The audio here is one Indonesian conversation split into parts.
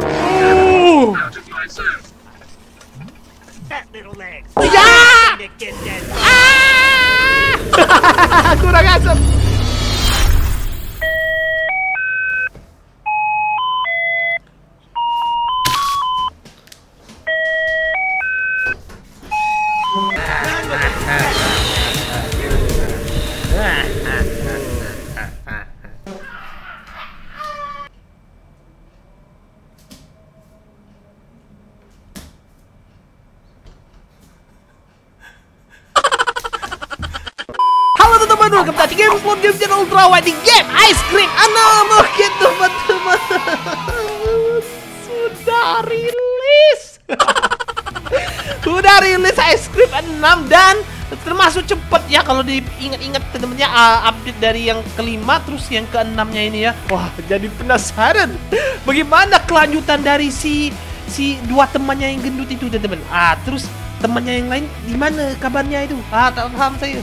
Ooh! That little leg. Yeah! Ah! Kurang asem. Di game Ice Scream, anak mau gitu teman-teman, sudah rilis Ice Scream 6 dan termasuk cepet ya kalau diingat-ingat temennya, update dari yang kelima terus yang keenamnya ini ya. Wah, jadi penasaran bagaimana kelanjutan dari si dua temannya yang gendut itu teman-teman. Terus temannya yang lain gimana kabarnya itu? Paham saya.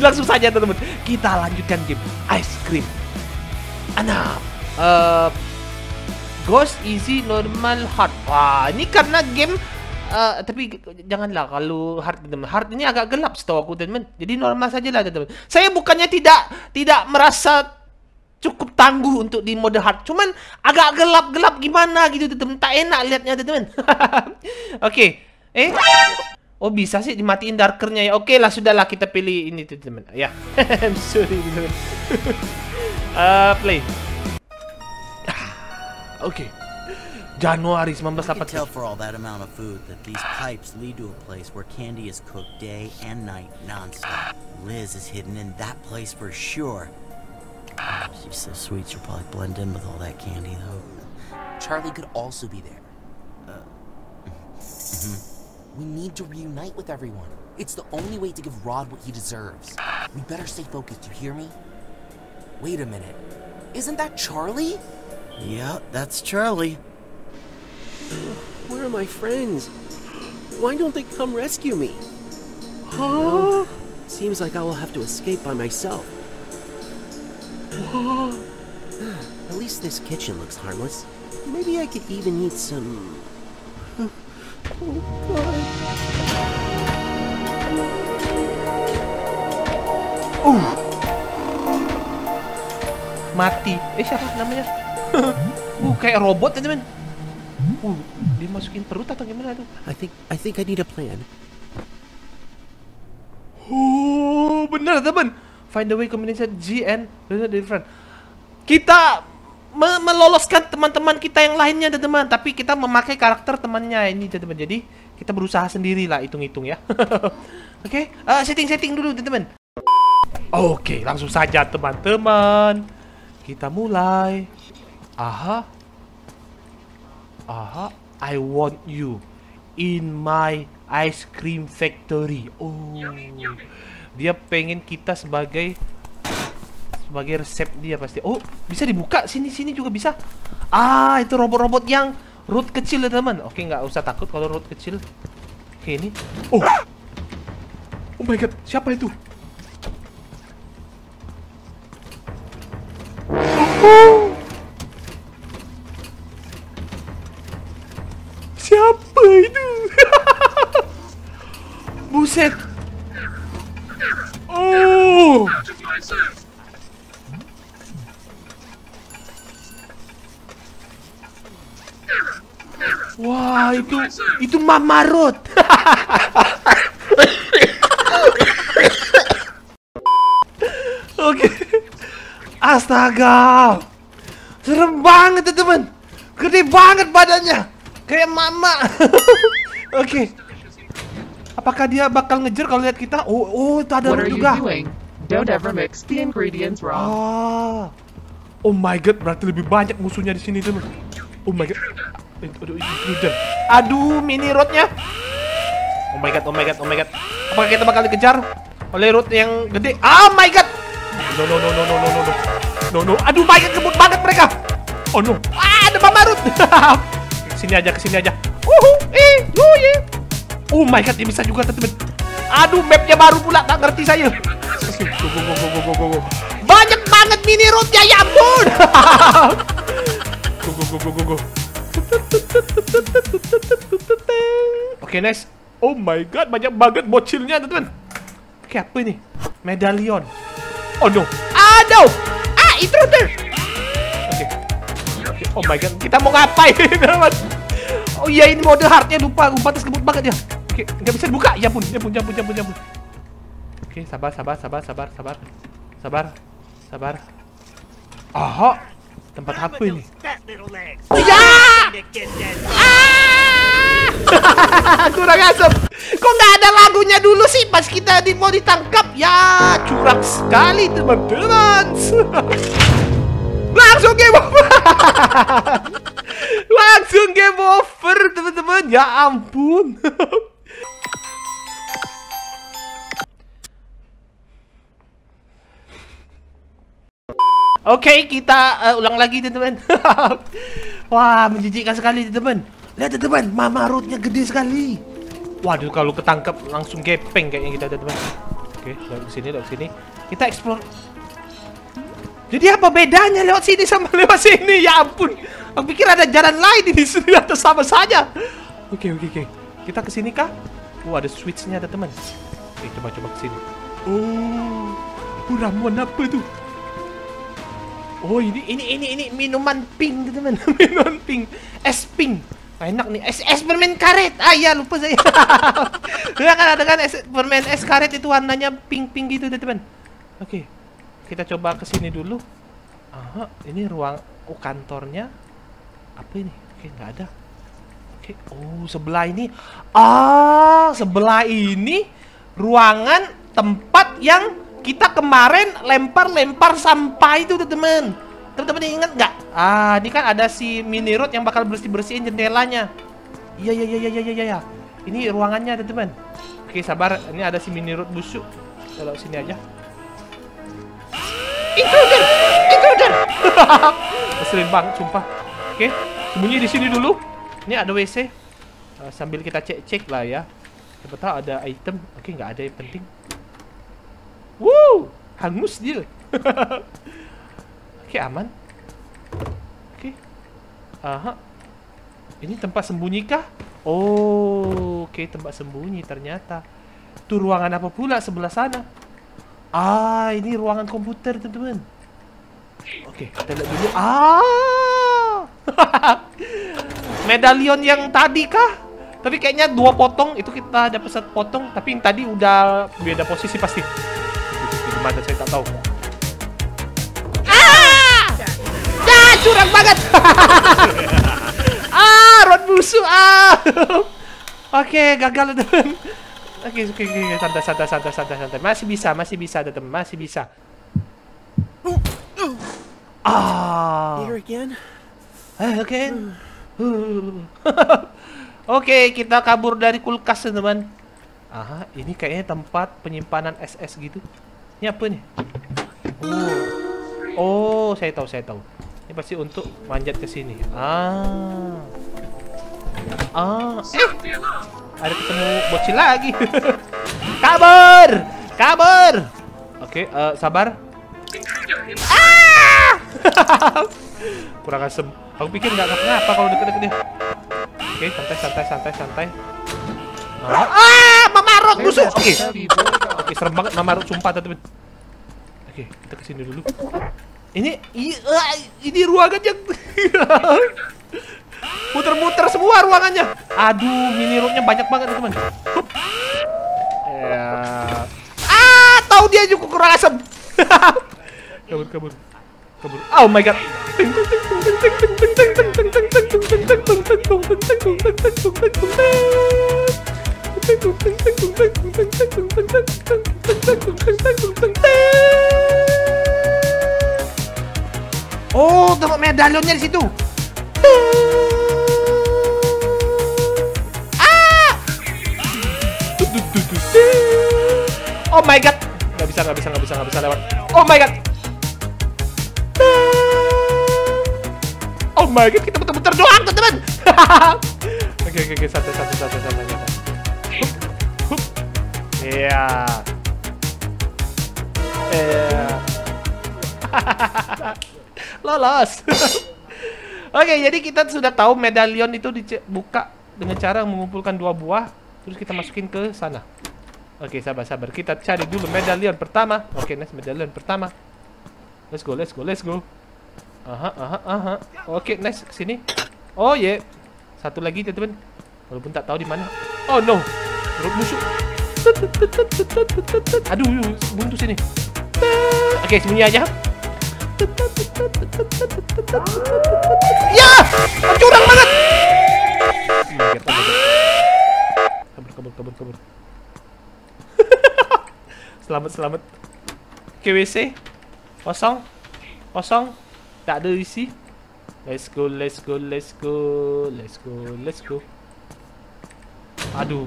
Langsung saja teman-teman, kita lanjutkan game Ice Scream 6. Ghost easy normal hard. Wah, ini karena game tapi janganlah kalau hard teman-teman. Hard ini agak gelap setahu aku teman-teman. Jadi normal sajalah teman-teman. Saya bukannya tidak merasa cukup tangguh untuk di mode hard, cuman agak gelap-gelap gimana gitu teman-teman. Tak enak lihatnya teman-teman. Oke. Oh bisa sih dimatiin darkernya ya. Oke lah, sudahlah kita pilih ini tuh teman. Ya, I'm sorry teman. Play. Oke. Januari 1980. For all that amount of food, that these pipes lead to a place where candy is cooked day and night nonstop. Liz is hidden in that place for sure. She's so sweet, she'll probably blend in with all that candy though. Charlie could also be there. We need to reunite with everyone. It's the only way to give Rod what he deserves. We better stay focused, you hear me? Wait a minute. Isn't that Charlie? Yeah, that's Charlie. Where are my friends? Why don't they come rescue me? Huh? Seems like I will have to escape by myself. At least this kitchen looks harmless. Maybe I could even eat some... mati. Siapa namanya? Kayak robot teman-teman. Dia masukin perut atau gimana tuh? I think I need a plan. Bener teman. Find the way combination G and different. Kita meloloskan teman-teman kita yang lainnya teman-teman, tapi kita memakai karakter temannya ini teman-teman. Jadi kita berusaha sendiri lah, hitung-hitung ya. Oke, setting-setting dulu teman-teman. Oke, langsung saja teman-teman, kita mulai. I want you in my ice cream factory. Dia pengen kita sebagai resep dia pasti. Bisa dibuka, sini juga bisa. Itu robot-robot yang root kecil ya teman. Oke, nggak usah takut kalau root kecil. Oke, ini. Oh my god, siapa itu? Siapa itu? Buset. Wah, itu Mama Rod. Oke. Astaga. Serem banget teman. Gede banget badannya. Kayak mama. Oke. Apakah dia bakal ngejar kalau lihat kita? Oh, itu ada Rod juga. Don't ever mix the ingredients wrong. Oh my god, berarti lebih banyak musuhnya di sini teman. Oh my god. Aduh, mini rodnya. Oh my god. Apakah kita bakal dikejar oleh rod yang gede? Oh my god. No. Aduh, my god, kebut banget mereka. Oh no. Ada Mama Rod. Kesini aja. Oh my god, dia bisa juga teman-teman. Aduh, mapnya baru pula, tak ngerti saya. Go. Banyak banget mini rodnya, ya ampun. Go. Oke, next. Oh my god, banyak banget bocilnya, teman-teman. Oke, apa ini? Medallion. Oh no. Ah no. Ah, intruder. Oke. Okay. Oh my god, kita mau ngapain, teman? Oh iya, ini mode hardnya lupa terus kebut banget ya. Oke, nggak bisa dibuka. Ya ampun. Oke, sabar. Oh, tempat apa ini? Ya! Kurang asem. Kok nggak ada lagunya dulu sih pas kita mau ditangkap? Ya, curang sekali teman-teman. Langsung game over. Langsung game over teman-teman. Ya ampun. Oke, kita ulang lagi teman-teman. Wah, menjijikkan sekali teman-teman. Lihat teman-teman, Mama Rodnya gede sekali. Waduh, kalau ketangkap langsung gepeng kayaknya kita teman-teman. Oke, lewat sini. Kita explore. Jadi apa bedanya lewat sini sama lewat sini? Ya ampun. Aku pikir ada jalan lain di sini atau sama saja. Oke. Kita ke sini kah? Oh, ada switch-nya teman-teman. Oke, coba ke sini. Oh, ramuan apa tuh? Oh, ini minuman pink teman-teman. Minuman pink, es pink. Enak nih, es permen karet. Ah ya, lupa saya. Ya kan ada kan es permen, es karet itu warnanya pink gitu teman-teman. Oke. Kita coba ke sini dulu. Aha, ini ruang kantornya. Apa ini? Oke, nggak ada. Oke. Oh, sebelah ini. Ah, sebelah ini ruangan tempat yang kita kemarin lempar sampah itu teman-teman. Teman-teman ingat nggak? Ah, ini kan ada si Minirut yang bakal bersihin jendelanya. Iya. Ini ruangannya teman-teman. Oke, sabar. Ini ada si Minirut busuk. Kalau sini aja. Intruder. Ngeselin banget, sumpah. Oke, sembunyi di sini dulu. Ini ada WC. Sambil kita cek-cek lah ya. Siapa tahu ada item. Oke, nggak ada yang penting. Wow, hangus dia. Oke, aman. Oke. Aha. Ini tempat sembunyi kah? Oh, oke, tempat sembunyi ternyata. Itu ruangan apa pula sebelah sana? Ah, ini ruangan komputer, teman-teman. Oke, kita lihat dulu. Ah. Medallion yang tadi kah? Tapi kayaknya 2 potong itu kita dapat 1 potong, tapi yang tadi udah beda posisi pasti. Gimana saya tak tahu. Ah! Dah, curang banget. Ah, Rod busuk. Ah. Oke, gagal teman. Oke, santai. Masih bisa teman, masih bisa. Ah. Oke. Oke, kita kabur dari kulkas, teman-teman. Aha, ini kayaknya tempat penyimpanan SS gitu. Ini apa nih? Oh, saya tahu. Ini pasti untuk manjat ke sini. Ada ketemu bocil lagi. Kabur. Oke, sabar. Kurang asem. Aku pikir nggak kenapa kalau deket-deket dia. Oke, santai. Ah, Mama Rod busuk. Oke, serem banget Mama Rod sumpah teman-teman. Oke, kita ke sini dulu. Ini ruangannya. Muter-muter semua ruangannya. Aduh, Minirutnya banyak banget teman-teman. Ya. Ah, tahu dia juga kurang asem. Kabur. Oh my god. Oh, tempat medalionnya di situ. Ah! Oh my god. Enggak bisa lewat. Oh my god. Oh my god, kita putar-putar doang, teman-teman. Oke, santai. Hup. Iya. Lolos. Oke, jadi kita sudah tahu medallion itu dibuka dengan cara mengumpulkan 2 buah. Terus kita masukin ke sana. Oke, sabar-sabar. Kita cari dulu medallion pertama. Oke, nice, medallion pertama. Let's go, let's go, let's go. Aha, aha, aha. Oke, nice, sini. Oh, yeah. Satu lagi, teman-teman. Walaupun tak tahu di mana. Oh, no. Perut busuk. Aduh, buntu sini. Oke, sembunyi aja. Ya! Curang banget. Kabur. Selamat. Oke, WC kosong, tak ada isi. Let's go. Aduh,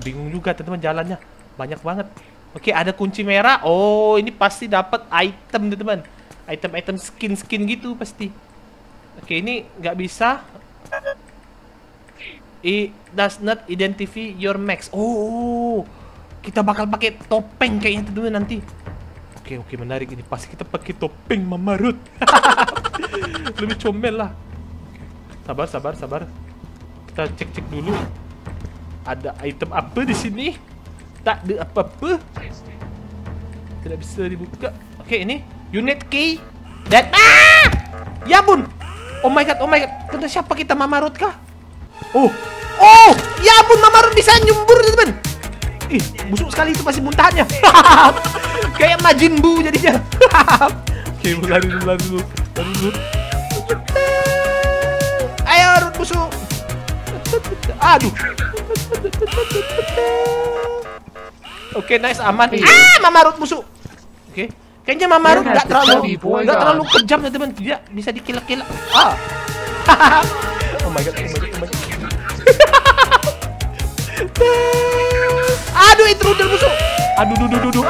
bingung juga teman-teman jalannya, banyak banget. Oke, ada kunci merah. Oh, ini pasti dapat item teman-teman, item-item skin gitu pasti. Oke, ini nggak bisa. It does not identify your max. Oh, kita bakal pakai topeng kayaknya teman-teman nanti. Oke, menarik ini. Pasti kita pakai topeng Mama Rod. Lebih comel lah. Sabar. Kita cek dulu. Ada item apa di sini? Tak ada apa-apa. Tidak bisa dibuka. Oke, ini unit key. Dan ya ampun. Oh my god. Kena siapa kita, Mama Rod kah? Oh, ya ampun, Mama Rod bisa nyumbur teman-teman. Ih, busuk sekali itu pasti muntahannya. Kayak Majin Bu jadinya. Oke, lari dulu. Ayo, Rod busuk. Aduh. Oke, nice, aman. Mama Rod busuk. Oke. Kayaknya Mama Rod enggak terlalu kejam ya, teman. Dia bisa dikilak-kilak. Ah. Oh my god. Aduh, intruder busuk. Aduh. Rod busuk.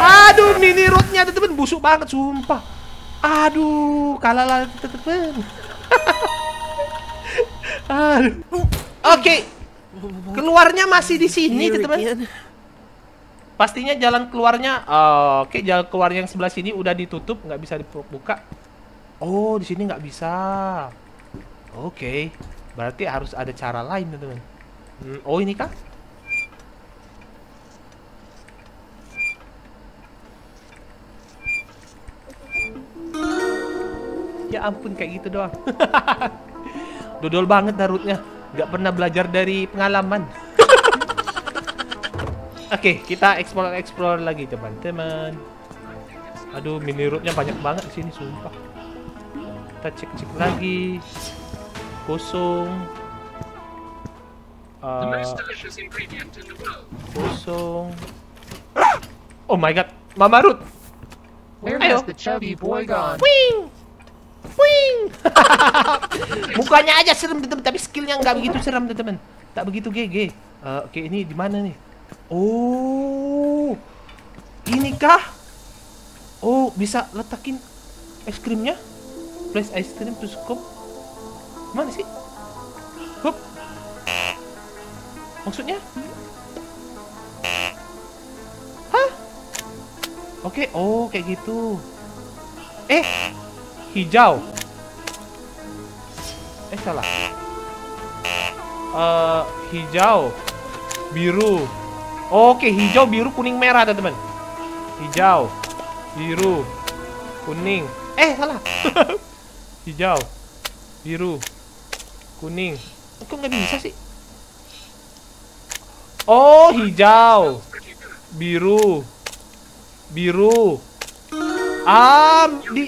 Aduh, mini Rodnya teman-teman busuk banget sumpah. Aduh, kalah lah teman-teman. Aduh. Oke. Keluarnya masih di sini teman-teman. Pastinya jalan keluarnya oke, jalan keluar yang sebelah sini udah ditutup, nggak bisa dibuka. Oh, di sini nggak bisa. Oke. Berarti harus ada cara lain, teman-teman. Oh, ini kah? Ya ampun, kayak gitu doang. Dodol banget Rod-nya. Gak pernah belajar dari pengalaman. Oke, kita explore lagi, teman-teman. Aduh, mini Rod-nya banyak banget di sini, sumpah. Kita cek lagi. Kosong. Kosong. Oh my god, Mama Rod. Ayo. Wing. Mukanya aja serem teman, tapi skillnya nggak begitu serem teman. Tak begitu GG. Oke, ini di mana nih? Oh, ini kah? Oh, bisa letakin es krimnya? Place ice cream to scoop. Mana sih? Hup. Maksudnya? Hah? Oke, oh kayak gitu. Hijau. Salah. Hijau. Biru. Oke, hijau, biru, kuning, merah, teman-teman. Hijau. Biru. Kuning. Salah. Hijau. Biru. Kuning. Kok nggak bisa sih? Oh, hijau. Biru.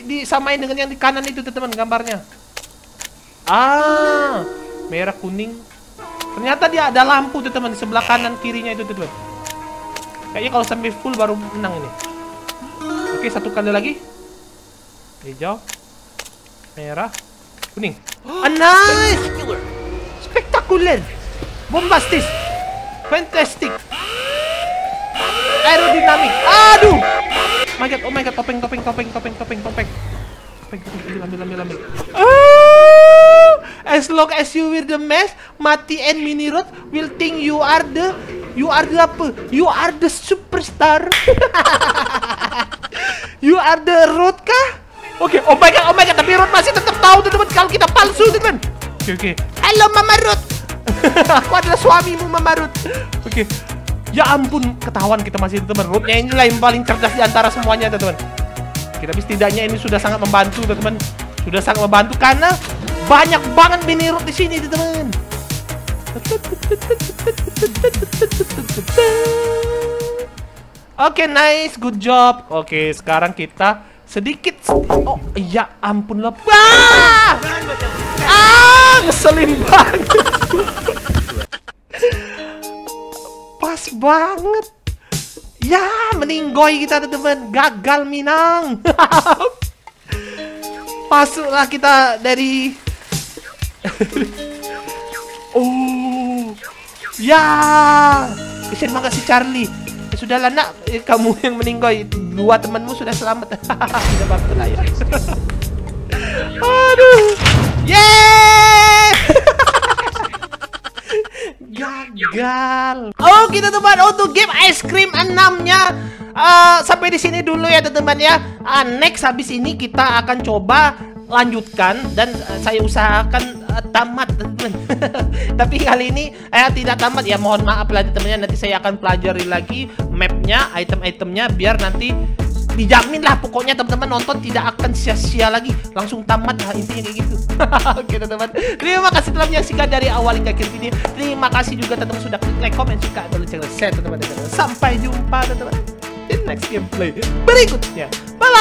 Disamain dengan yang di kanan itu, teman-teman, gambarnya. Merah, kuning. Ternyata dia ada lampu, teman-teman, di sebelah kanan kirinya itu, teman-teman. Kayaknya kalau sampai full baru menang ini. Oke, satu kali lagi. Hijau. Merah. Kuning. Nice! Spektakuler! Bombastis! Fantastic! Aerodinamik! Aduh! Oh my god! Topeng! Ambil. As long as you wear the mask, Mati and Minirut will think you are the superstar. You are the Rod kah? Oke, oh my god, tapi Rod masih tetap tahu teman-teman kalau kita palsu teman. Oke. Halo Mama Rod. Aku adalah suamimu Mama Rod. Oke. Ya ampun, ketahuan kita masih teman. Rodnya inilah yang paling cerdas di antara semuanya teman-teman. Kita tapi setidaknya ini sudah sangat membantu teman-teman. Sudah sangat membantu karena banyak banget Minirut di sini teman-teman. Oke, nice, good job. Oke, sekarang kita sedikit. Oh, ya ampun lah. Ngeselin banget. Pas banget. Ya, meninggoy kita teman. Gagal Minang. Masuklah kita dari. Oh, ya. Terima kasih Charlie. Sudahlah nak, kamu yang meninggoy, dua temanmu sudah selamat. Sudah bantu lah ya. Aduh, yeah! Gagal. Oke teman, untuk game Ice Scream 6-nya sampai di sini dulu ya teman ya. Next habis ini kita akan coba lanjutkan dan saya usahakan tamat teman. Tapi kali ini tidak tamat ya, mohon maaf lah temennya. Nanti saya akan pelajari lagi mapnya, item-itemnya, biar nanti dijamin lah pokoknya teman-teman nonton tidak akan sia-sia lagi, langsung tamat lah intinya kayak gitu. Oke teman, terima kasih telah menyaksikan dari awal hingga akhir video. Terima kasih juga teman-teman sudah klik like, comment, suka, dan lonceng reset teman-teman. Sampai jumpa teman-teman di next gameplay berikutnya. Bye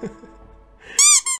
bye.